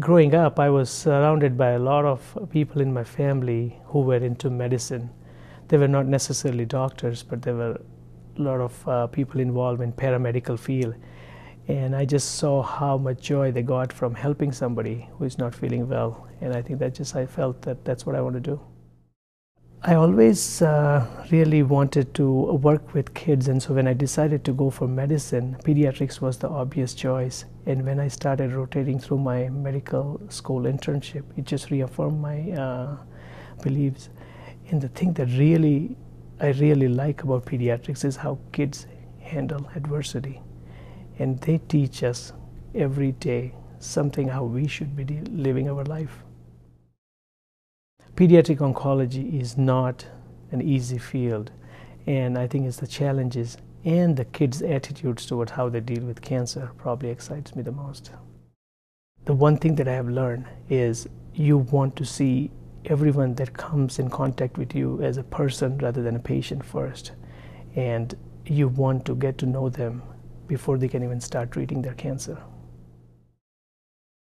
Growing up, I was surrounded by a lot of people in my family who were into medicine. They were not necessarily doctors, but there were a lot of people involved in paramedical field. And I just saw how much joy they got from helping somebody who is not feeling well. And I think that I felt that that's what I want to do. I always really wanted to work with kids, and so when I decided to go for medicine, pediatrics was the obvious choice. And when I started rotating through my medical school internship, it just reaffirmed my beliefs. And the thing that I really like about pediatrics is how kids handle adversity. And they teach us every day something how we should be living our life. Pediatric oncology is not an easy field, and I think it's the challenges and the kids' attitudes towards how they deal with cancer probably excites me the most. The one thing that I have learned is you want to see everyone that comes in contact with you as a person rather than a patient first, and you want to get to know them before they can even start treating their cancer.